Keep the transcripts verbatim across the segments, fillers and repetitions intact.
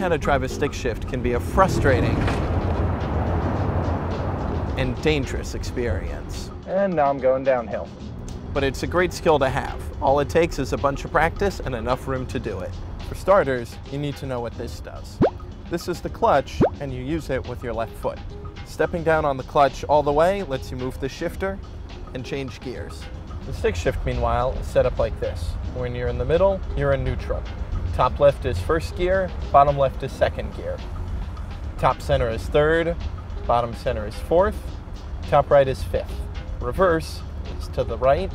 how to drive a stick shift can be a frustrating and dangerous experience. And now I'm going downhill. But it's a great skill to have. All it takes is a bunch of practice and enough room to do it. For starters, you need to know what this does. This is the clutch, and you use it with your left foot. Stepping down on the clutch all the way lets you move the shifter and change gears. The stick shift, meanwhile, is set up like this. When you're in the middle, you're in neutral. Top left is first gear, bottom left is second gear. Top center is third, bottom center is fourth, top right is fifth. Reverse is to the right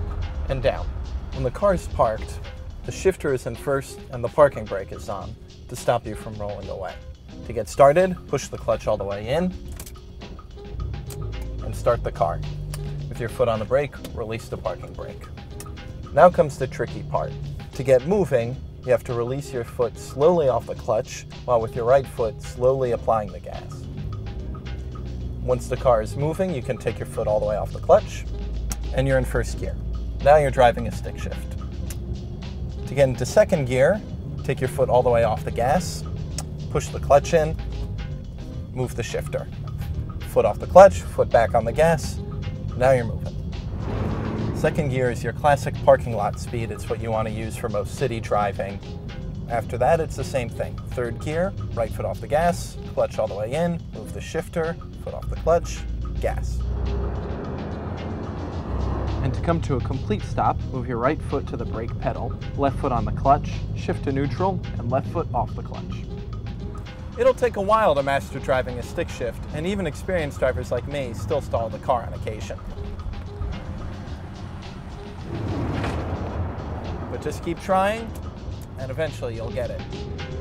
and down. When the car is parked, the shifter is in first and the parking brake is on to stop you from rolling away. To get started, push the clutch all the way in and start the car. With your foot on the brake, release the parking brake. Now comes the tricky part. To get moving, you have to release your foot slowly off the clutch while with your right foot slowly applying the gas. Once the car is moving, you can take your foot all the way off the clutch and you're in first gear. Now you're driving a stick shift. To get into second gear, take your foot all the way off the gas, push the clutch in, move the shifter. Foot off the clutch, foot back on the gas, now you're moving. Second gear is your classic parking lot speed. It's what you want to use for most city driving. After that, it's the same thing. Third gear, right foot off the gas, clutch all the way in, move the shifter, foot off the clutch, gas. And to come to a complete stop, move your right foot to the brake pedal, left foot on the clutch, shift to neutral, and left foot off the clutch. It'll take a while to master driving a stick shift, and even experienced drivers like me still stall the car on occasion. But just keep trying, and eventually you'll get it.